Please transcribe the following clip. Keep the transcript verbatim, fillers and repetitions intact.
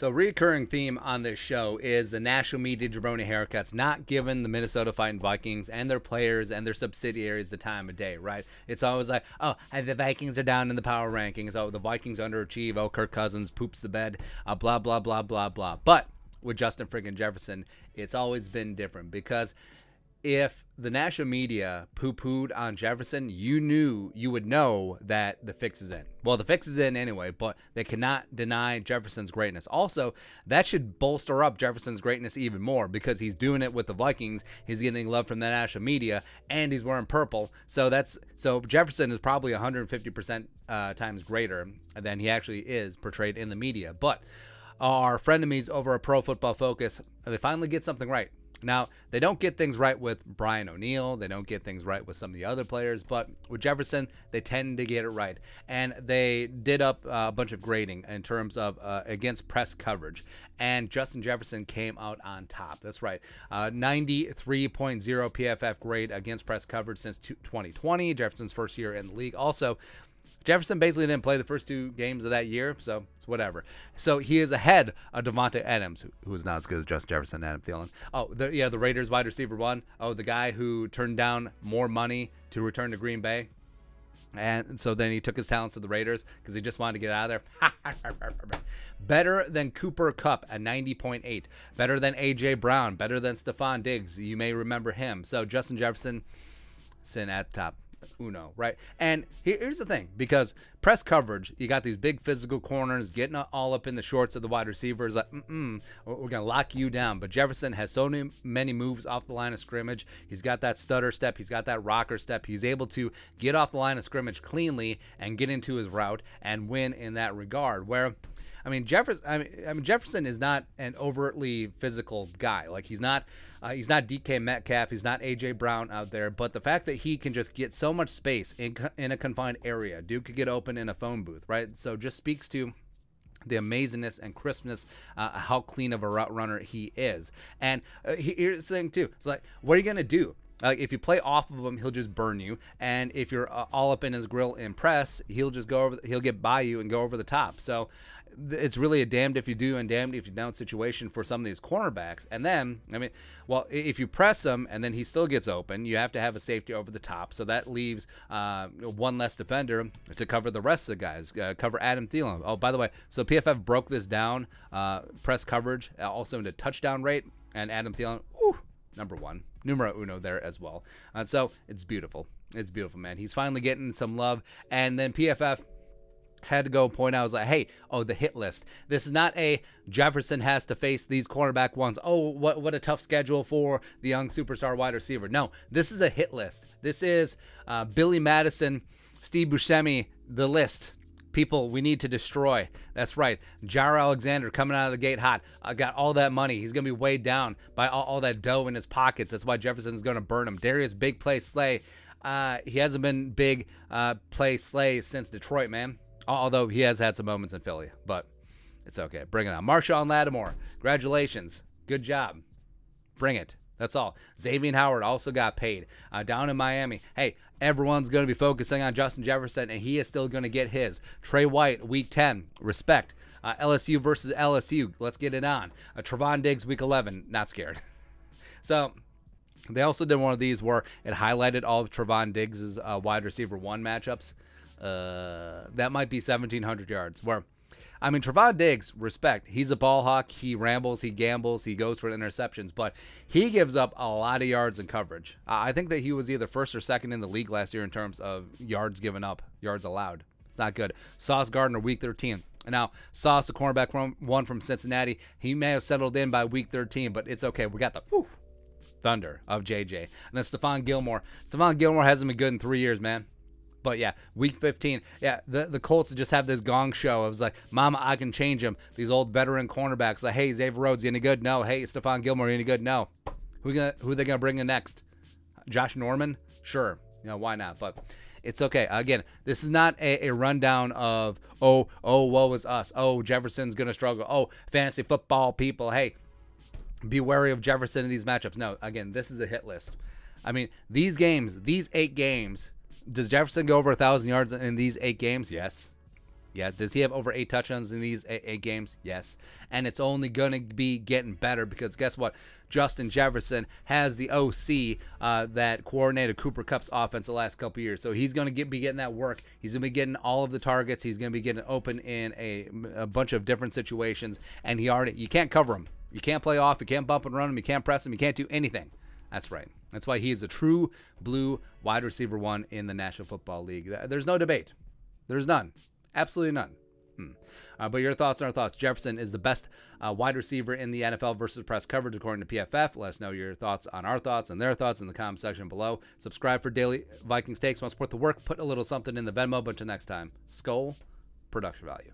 So recurring theme on this show is the national media jabroni haircuts not giving the Minnesota Fighting Vikings and their players and their subsidiaries the time of day, right? It's always like, oh, the Vikings are down in the power rankings. Oh, the Vikings underachieve. Oh, Kirk Cousins poops the bed. Uh, blah, blah, blah, blah, blah. But with Justin friggin' Jefferson, it's always been different, because if the national media poo-pooed on Jefferson, you knew, you would know that the fix is in. Well, the fix is in anyway, but they cannot deny Jefferson's greatness. Also, that should bolster up Jefferson's greatness even more, because he's doing it with the Vikings, he's getting love from the national media, and he's wearing purple. So that's so Jefferson is probably one hundred fifty percent uh, times greater than he actually is portrayed in the media. But our frenemies over at Pro Football Focus, they finally get something right. Now, they don't get things right with Brian O'Neill. They don't get things right with some of the other players. But with Jefferson, they tend to get it right. And they did up uh, a bunch of grading in terms of uh, against press coverage. And Justin Jefferson came out on top. That's right. Uh, ninety-three point zero P F F grade against press coverage since twenty twenty, Jefferson's first year in the league. Also, Jefferson basically didn't play the first two games of that year, so it's whatever. So he is ahead of Devonta Adams, who, who is not as good as Justin Jefferson and Adam Thielen. Oh, the, yeah, the Raiders wide receiver one. Oh, the guy who turned down more money to return to Green Bay. And so then he took his talents to the Raiders because he just wanted to get out of there. Better than Cooper Kupp at ninety point eight. Better than A J. Brown. Better than Stephon Diggs. You may remember him. So Justin Jefferson sitting at the top. Uno, right? And here's the thing, because press coverage, you got these big physical corners getting all up in the shorts of the wide receivers, like, mm-mm, we're gonna lock you down. But Jefferson has so many moves off the line of scrimmage. He's got that stutter step, he's got that rocker step. He's able to get off the line of scrimmage cleanly and get into his route and win in that regard. Where I mean, Jefferson. I mean, I mean, Jefferson is not an overtly physical guy. Like he's not, uh, he's not D K Metcalf. He's not A J Brown out there. But the fact that he can just get so much space in in a confined area, dude could get open in a phone booth, right? So just speaks to the amazingness and crispness, uh, how clean of a route runner he is. And uh, here's the thing too. It's like, what are you gonna do? Like if you play off of him, he'll just burn you. And if you're uh, all up in his grill and press, he'll just go over. He'll get by you and go over the top. So it's really a damned if you do and damned if you don't situation for some of these cornerbacks. And then, I mean, well, if you press him and then he still gets open, you have to have a safety over the top. So that leaves uh, one less defender to cover the rest of the guys, uh, cover Adam Thielen. Oh, by the way, so P F F broke this down, uh, press coverage, also into touchdown rate, and Adam Thielen, ooh, number one, numero uno there as well. And uh, so it's beautiful. It's beautiful, man. He's finally getting some love. And then P F F had to go point out, I was like, hey, oh, the hit list. This is not a Jefferson has to face these cornerback ones. Oh, what what a tough schedule for the young superstar wide receiver. No, this is a hit list. This is uh, Billy Madison, Steve Buscemi, the list. People we need to destroy. That's right. Jarrah Alexander coming out of the gate hot. I got all that money. He's going to be weighed down by all, all that dough in his pockets. That's why Jefferson's going to burn him. Darius, big play Slay. Uh, he hasn't been big uh, play Slay since Detroit, man. Although he has had some moments in Philly, but it's okay. Bring it on. Marshawn Lattimore, congratulations. Good job. Bring it. That's all. Xavier Howard also got paid uh, down in Miami. Hey, everyone's going to be focusing on Justin Jefferson, and he is still going to get his. Trey White, week ten. Respect. Uh, L S U versus L S U. Let's get it on. Uh, Trevon Diggs, week eleven. Not scared. So they also did one of these where it highlighted all of Trevon Diggs' uh, wide receiver one matchups. Uh, that might be seventeen hundred yards. Where, I mean, Trevon Diggs, respect. He's a ball hawk. He rambles. He gambles. He goes for interceptions. But he gives up a lot of yards in coverage. Uh, I think that he was either first or second in the league last year in terms of yards given up, yards allowed. It's not good. Sauce Gardner, week thirteen. Now, Sauce, a cornerback from one from Cincinnati, he may have settled in by week thirteen, but it's okay. We got the whew, thunder of J J. And then Stephon Gilmore. Stephon Gilmore hasn't been good in three years, man. But yeah, week fifteen, yeah, the, the Colts just have this gong show. It was like, mama, I can change him. These old veteran cornerbacks, like, hey, Xavier Rhodes, you any good? No. Hey, Stephon Gilmore, you any good? No. Who gonna, who are they going to bring in next? Josh Norman? Sure. You know, why not? But it's okay. Again, this is not a, a rundown of, oh, oh, woe is us. Oh, Jefferson's going to struggle. Oh, fantasy football people, hey, be wary of Jefferson in these matchups. No, again, this is a hit list. I mean, these games, these eight games, does Jefferson go over a thousand yards in these eight games? Yes. Yeah. Does he have over eight touchdowns in these eight, eight games? Yes. And it's only going to be getting better because guess what? Justin Jefferson has the O C uh, that coordinated Cooper Kupp's offense the last couple years. So he's going to get, be getting that work. He's going to be getting all of the targets. He's going to be getting open in a, a bunch of different situations. And he already, you can't cover him. You can't play off. You can't bump and run him. You can't press him. You can't do anything. That's right. That's why he is a true blue wide receiver one in the National Football League. There's no debate. There's none. Absolutely none. Hmm. Uh, but your thoughts and our thoughts. Jefferson is the best uh, wide receiver in the N F L versus press coverage, according to P F F. Let us know your thoughts on our thoughts and their thoughts in the comment section below. Subscribe for daily Vikings takes. Want to support the work? Put a little something in the Venmo. But until next time, Skol, production value.